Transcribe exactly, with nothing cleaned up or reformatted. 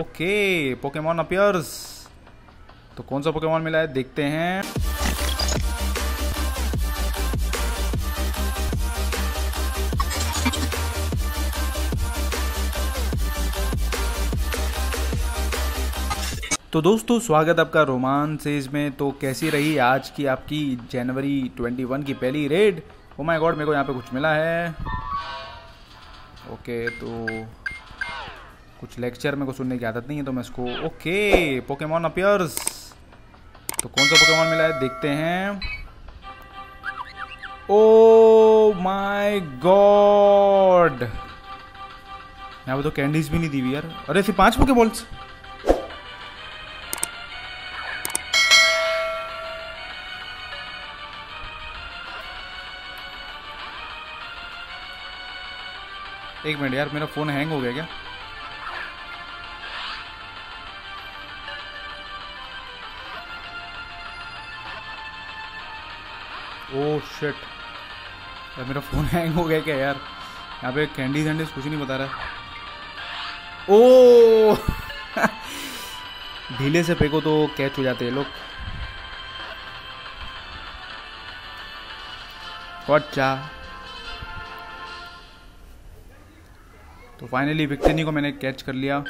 Okay Pokemon appears. तो कौन सा पोकेमॉन मिला है देखते हैं। तो दोस्तों स्वागत आपका रोमांसेज में। तो कैसी रही आज की आपकी जनवरी इक्कीस की पहली रेड? ओ माय गॉड मेरे को यहाँ पे कुछ मिला है। ओके तो कुछ लेक्चर मेरे को सुनने की आदत नहीं है तो मैं इसको ओके पोकेमॉन अपीयर्स। तो कौन सा पोकेमॉन मिला है देखते हैं। ओ माय गॉड यहाँ पे तो कैंडीज भी नहीं दी हुई यार। अरे फिर पांच पोकेबॉल्स। एक मिनट यार मेरा फोन हैंग हो गया क्या? ओह शिट यार मेरा फोन हैंग हो गया क्या यार? यहाँ पे कैंडीज हैंडीज कुछ नहीं बता रहा। ओ ढीले से फेंको तो कैच हो जाते हैं लोग। अच्छा तो फाइनली विक्टिनी को मैंने कैच कर लिया।